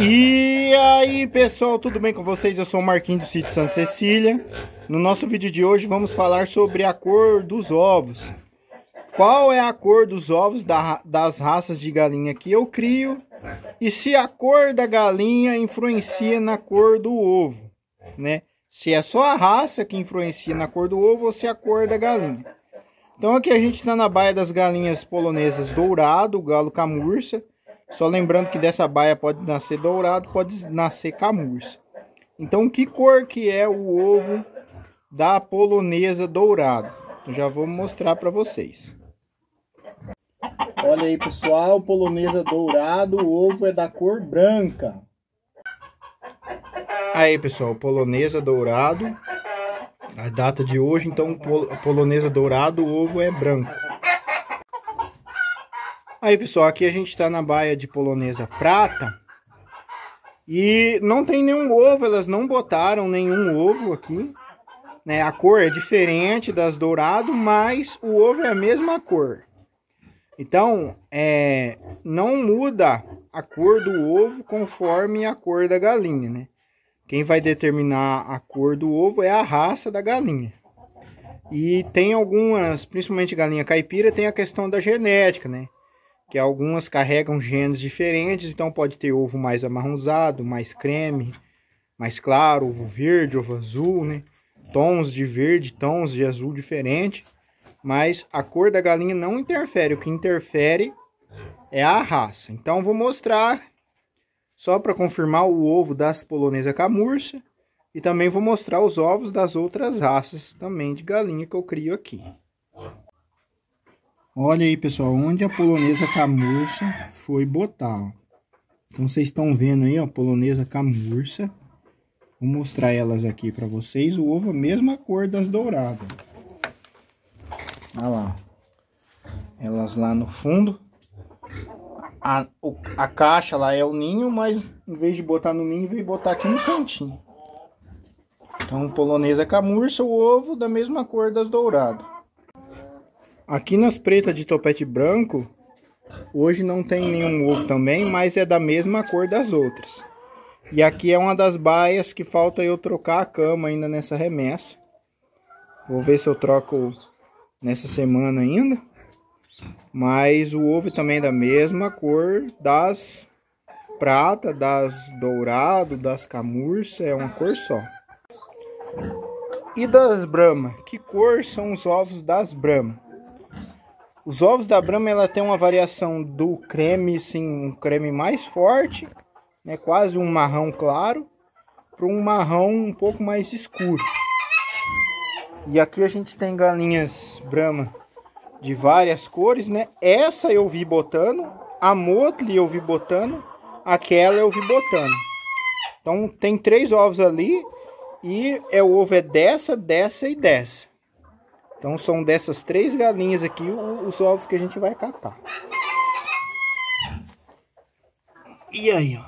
E aí pessoal, tudo bem com vocês? Eu sou o Marquinhos do Sítio Santa Cecília. No nosso vídeo de hoje vamos falar sobre a cor dos ovos. Qual é a cor dos ovos das raças de galinha que eu crio? E se a cor da galinha influencia na cor do ovo, né? Se é só a raça que influencia na cor do ovo ou se é a cor da galinha. Então aqui a gente está na baia das galinhas polonesas dourado, galo camurça. Só lembrando que dessa baia pode nascer dourado, pode nascer camurça. Então, que cor que é o ovo da polonesa dourado? Eu já vou mostrar para vocês. Olha aí, pessoal, polonesa dourado, o ovo é da cor branca. Aí, pessoal, polonesa dourado. A data de hoje, então, polonesa dourado, o ovo é branco. Aí pessoal, aqui a gente está na baia de polonesa prata e não tem nenhum ovo, elas não botaram nenhum ovo aqui, né? A cor é diferente das dourado, mas o ovo é a mesma cor. Então, não muda a cor do ovo conforme a cor da galinha, né? Quem vai determinar a cor do ovo é a raça da galinha. E tem algumas, principalmente galinha caipira, tem a questão da genética, né? Que algumas carregam genes diferentes, então pode ter ovo mais amarronzado, mais creme, mais claro, ovo verde, ovo azul, né? Tons de verde, tons de azul diferente, mas a cor da galinha não interfere, o que interfere é a raça. Então vou mostrar, só para confirmar, o ovo das polonesa camurça, e também vou mostrar os ovos das outras raças também de galinha que eu crio aqui. Olha aí, pessoal, onde a polonesa camurça foi botar, ó. Então, vocês estão vendo aí, ó, polonesa camurça. Vou mostrar elas aqui pra vocês. O ovo é a mesma cor das douradas. Olha lá. Elas lá no fundo. A caixa lá é o ninho, mas em vez de botar no ninho, veio botar aqui no cantinho. Então, polonesa camurça, o ovo da mesma cor das douradas. Aqui nas pretas de topete branco, hoje não tem nenhum ovo também, mas é da mesma cor das outras. E aqui é uma das baias que falta eu trocar a cama ainda nessa remessa. Vou ver se eu troco nessa semana ainda. Mas o ovo também é da mesma cor das prata, das dourado, das camurça, é uma cor só. E das Brahma? Que cor são os ovos das Brahma? Os ovos da Brahma, ela tem uma variação do creme, sim, um creme mais forte, né, quase um marrom claro, para um marrom um pouco mais escuro. E aqui a gente tem galinhas Brahma de várias cores, né? Essa eu vi botando, a Motli eu vi botando, aquela eu vi botando. Então tem três ovos ali e o ovo é dessa, dessa e dessa. Então são dessas três galinhas aqui os ovos que a gente vai catar. E aí, ó.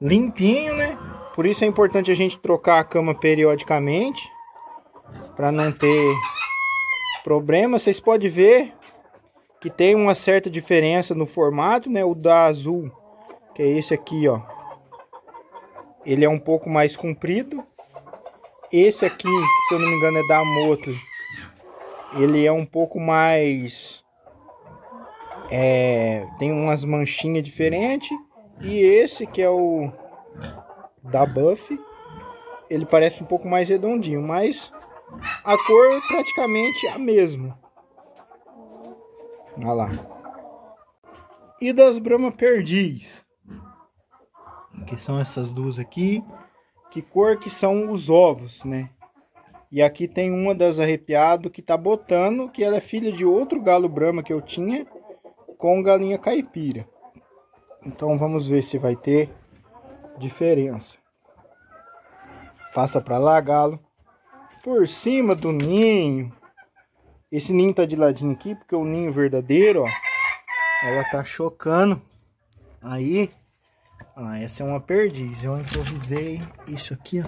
Limpinho, né? Por isso é importante a gente trocar a cama periodicamente, para não ter problema. Vocês podem ver que tem uma certa diferença no formato, né? O da azul, que é esse aqui, ó. Ele é um pouco mais comprido. Esse aqui, se eu não me engano, é da Motli. Ele é um pouco mais... tem umas manchinhas diferentes. E esse que é o da Buff, ele parece um pouco mais redondinho, mas a cor é praticamente a mesma. Olha lá. E das Brahma Perdiz, que são essas duas aqui. Que cor que são os ovos, né? E aqui tem uma das arrepiado que tá botando, que ela é filha de outro galo Brahma que eu tinha com galinha caipira. Então vamos ver se vai ter diferença. Passa pra lá, galo. Por cima do ninho. Esse ninho tá de ladinho aqui, porque o ninho verdadeiro, ó, ela tá chocando. Aí... Ah, essa é uma perdiz. Eu improvisei isso aqui, ó,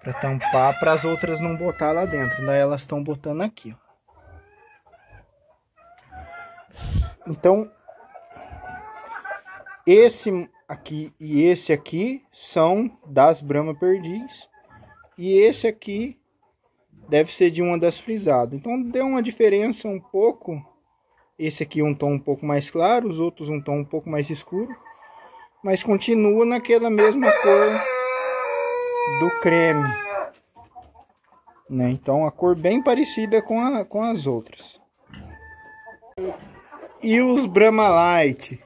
pra tampar, para as outras não botar lá dentro. Daí elas estão botando aqui, ó. Então, Esse aqui e esse aqui são das Brahma Perdiz. E esse aqui deve ser de uma das frisadas. Então deu uma diferença um pouco. Esse aqui um tom um pouco mais claro, os outros um tom um pouco mais escuro. Mas continua naquela mesma cor do creme, né? Então a cor bem parecida com as outras. E os Brahma Light?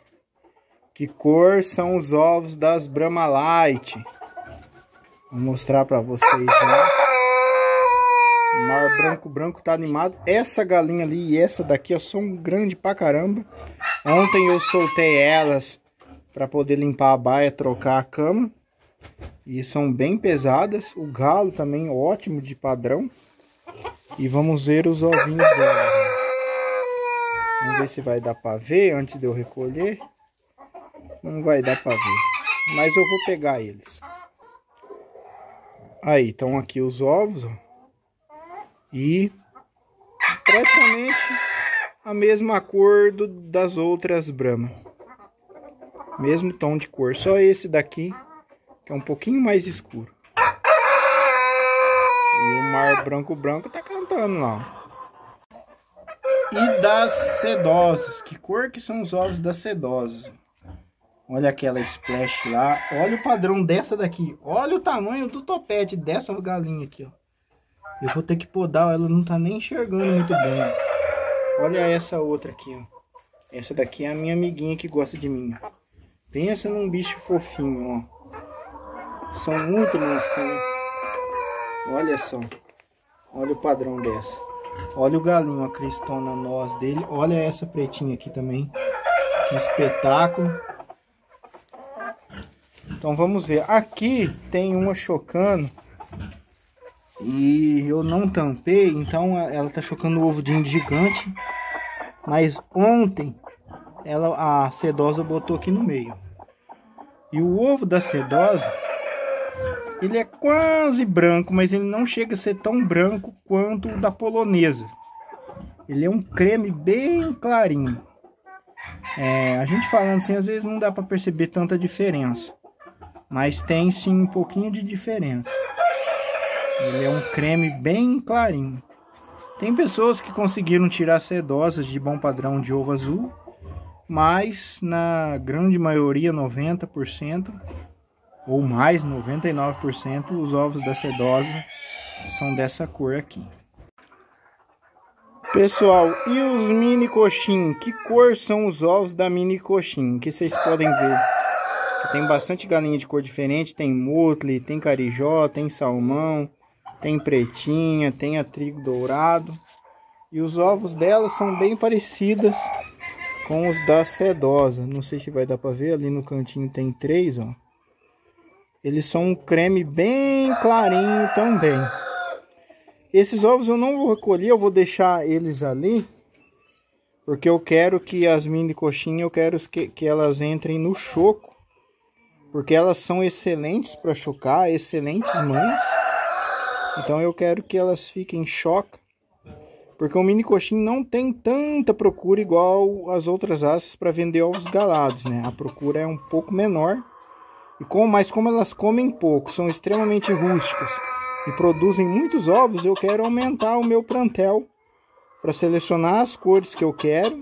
Que cor são os ovos das Brahma Light? Vou mostrar para vocês, né? O mar branco tá animado. Essa galinha ali e essa daqui, ó, são grandes pra caramba. Ontem eu soltei elas para poder limpar a baia, trocar a cama. E são bem pesadas. O galo também ótimo de padrão. E vamos ver os ovinhos dela. Vamos ver se vai dar para ver antes de eu recolher. Não vai dar para ver, mas eu vou pegar eles. Aí, estão aqui os ovos, ó. E praticamente a mesma cor das outras Brahma. Mesmo tom de cor, só esse daqui que é um pouquinho mais escuro. E o mar branco tá cantando lá. E das sedosas, que cor que são os ovos das sedosas? Olha aquela splash lá. Olha o padrão dessa daqui. Olha o tamanho do topete dessa galinha aqui, ó. Eu vou ter que podar, ela não tá nem enxergando muito bem. Olha essa outra aqui, ó. Essa daqui é a minha amiguinha que gosta de mim. Pensa num bicho fofinho, ó. São muito mansinhos. Olha só. Olha o padrão dessa. Olha o galinho, a cristona, nós dele. Olha essa pretinha aqui também. Que espetáculo. Então vamos ver, aqui tem uma chocando e eu não tampei, então ela tá chocando o ovo de índio gigante. Mas ontem a sedosa botou aqui no meio. E o ovo da sedosa, ele é quase branco, mas ele não chega a ser tão branco quanto o da polonesa. Ele é um creme bem clarinho. É, a gente falando assim, às vezes não dá para perceber tanta diferença. Mas tem sim um pouquinho de diferença. Ele é um creme bem clarinho. Tem pessoas que conseguiram tirar sedosas de bom padrão de ovo azul. Mas na grande maioria, 90% ou mais, 99%, os ovos da sedosa são dessa cor aqui. Pessoal, e os mini cochin? Que cor são os ovos da mini cochin? Que vocês podem ver. Tem bastante galinha de cor diferente, tem mutli, tem carijó, tem salmão, tem pretinha, tem a trigo dourado. E os ovos delas são bem parecidas com os da sedosa. Não sei se vai dar para ver, ali no cantinho tem três, ó. Eles são um creme bem clarinho também. Esses ovos eu não vou recolher, eu vou deixar eles ali. Porque eu quero que as mini coxinhas, eu quero que elas entrem no choco. Porque elas são excelentes para chocar, excelentes mães. Então eu quero que elas fiquem choca. Porque o mini cochin não tem tanta procura igual as outras raças para vender ovos galados, né? A procura é um pouco menor. Mas como elas comem pouco, são extremamente rústicas e produzem muitos ovos, eu quero aumentar o meu plantel para selecionar as cores que eu quero.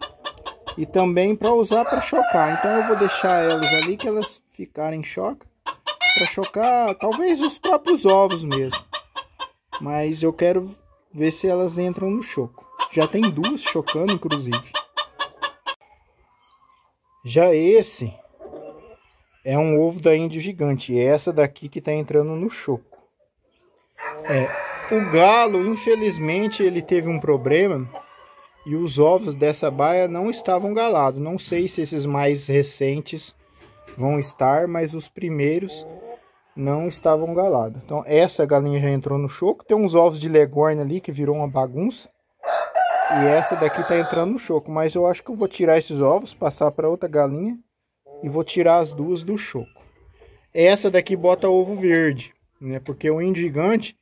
E também para usar para chocar. Então eu vou deixar elas ali que elas ficarem choca. Para chocar talvez os próprios ovos mesmo. Mas eu quero ver se elas entram no choco. Já tem duas chocando inclusive. Já esse é um ovo da índio gigante. E essa daqui que está entrando no choco. É, o galo infelizmente ele teve um problema. E os ovos dessa baia não estavam galados. Não sei se esses mais recentes vão estar, mas os primeiros não estavam galados. Então essa galinha já entrou no choco. Tem uns ovos de Leghorn ali que virou uma bagunça. E essa daqui está entrando no choco. Mas eu acho que eu vou tirar esses ovos, passar para outra galinha. E vou tirar as duas do choco. Essa daqui bota ovo verde, né? Porque o índio gigante,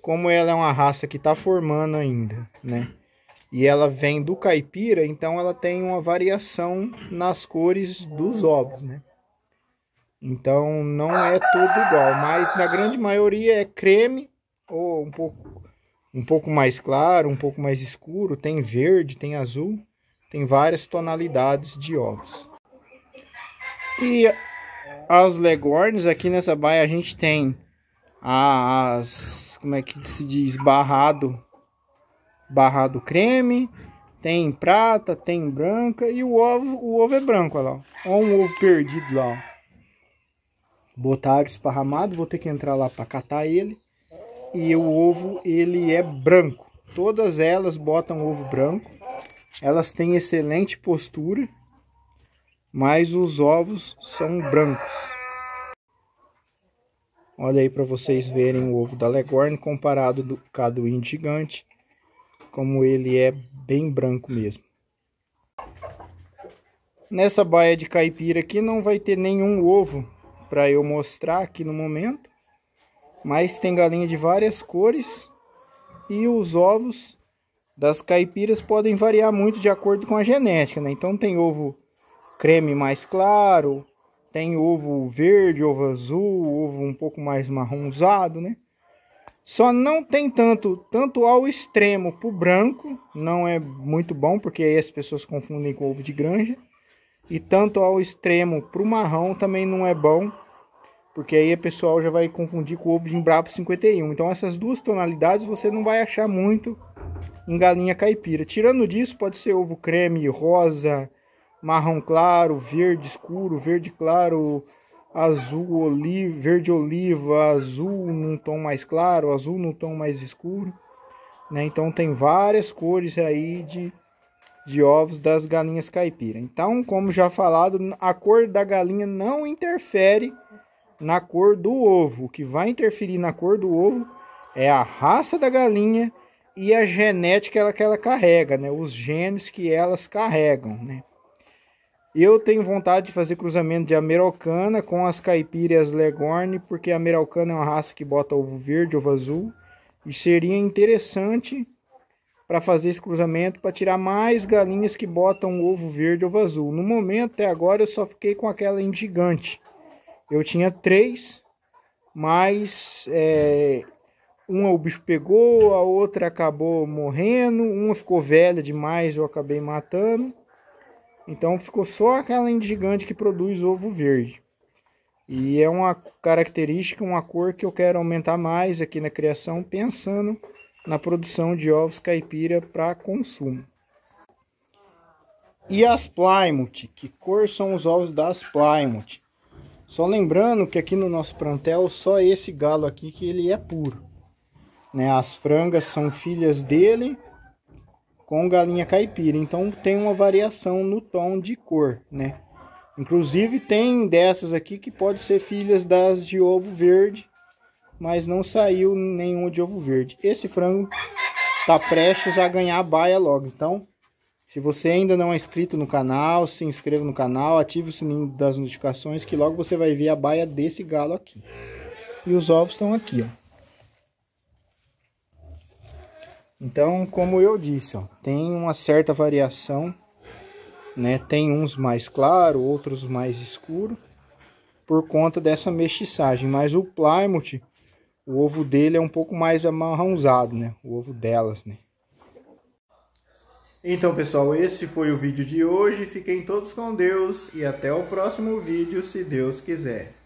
como ela é uma raça que está formando ainda, né? E ela vem do caipira, então ela tem uma variação nas cores dos ovos, né? Então não é tudo igual, mas na grande maioria é creme ou um pouco mais claro, um pouco mais escuro, tem verde, tem azul, tem várias tonalidades de ovos. E as Leghorns aqui nessa baia a gente tem as, como é que se diz, barrado creme, tem prata, tem branca e o ovo é branco, olha lá. Olha um ovo perdido lá, ó. Botaram esparramado, vou ter que entrar lá para catar ele. E o ovo, ele é branco. Todas elas botam ovo branco. Elas têm excelente postura, mas os ovos são brancos. Olha aí para vocês verem o ovo da Leghorn comparado do cado Índio Gigante, como ele é bem branco mesmo. Nessa baia de caipira aqui não vai ter nenhum ovo para eu mostrar aqui no momento, mas tem galinha de várias cores e os ovos das caipiras podem variar muito de acordo com a genética, né? Então tem ovo creme mais claro, tem ovo verde, ovo azul, ovo um pouco mais marronzado, né? Só não tem tanto ao extremo pro branco, não é muito bom, porque aí as pessoas confundem com ovo de granja. E tanto ao extremo para o marrom também não é bom, porque aí o pessoal já vai confundir com o ovo de Embrapa 51. Então essas duas tonalidades você não vai achar muito em galinha caipira. Tirando disso, pode ser ovo creme, rosa, marrom claro, verde escuro, verde claro, azul oliva, verde oliva, azul num tom mais claro, azul num tom mais escuro, né? Então tem várias cores aí de ovos das galinhas caipira. Então, como já falado, a cor da galinha não interfere na cor do ovo. O que vai interferir na cor do ovo é a raça da galinha e a genética que ela carrega, né? Os genes que elas carregam, né? Eu tenho vontade de fazer cruzamento de Ameraucana com as caipira e as Leghorn, porque a Ameraucana é uma raça que bota ovo verde, ovo azul, e seria interessante para fazer esse cruzamento, para tirar mais galinhas que botam ovo verde ou ovo azul. No momento, até agora, eu só fiquei com aquela Índio Gigante. Eu tinha 3, mas uma o bicho pegou, a outra acabou morrendo, uma ficou velha demais, eu acabei matando. Então ficou só aquela Índio Gigante que produz ovo verde. E é uma característica, uma cor que eu quero aumentar mais aqui na criação, pensando na produção de ovos caipira para consumo. E as Plymouth, que cor são os ovos das Plymouth? Só lembrando que aqui no nosso plantel, só esse galo aqui que ele é puro, né? As frangas são filhas dele com galinha caipira, então tem uma variação no tom de cor, né? Inclusive tem dessas aqui que pode ser filhas das de ovo verde, mas não saiu nenhum de ovo verde. Esse frango tá prestes a ganhar a baia logo. Então, se você ainda não é inscrito no canal, se inscreva no canal, ative o sininho das notificações, que logo você vai ver a baia desse galo aqui. E os ovos estão aqui, ó. Então, como eu disse, ó, tem uma certa variação, né? Tem uns mais claros, outros mais escuros, por conta dessa mestiçagem. Mas o Plymouth, o ovo dele é um pouco mais amarronzado, né? O ovo delas, né? Então, pessoal, esse foi o vídeo de hoje. Fiquem todos com Deus e até o próximo vídeo, se Deus quiser.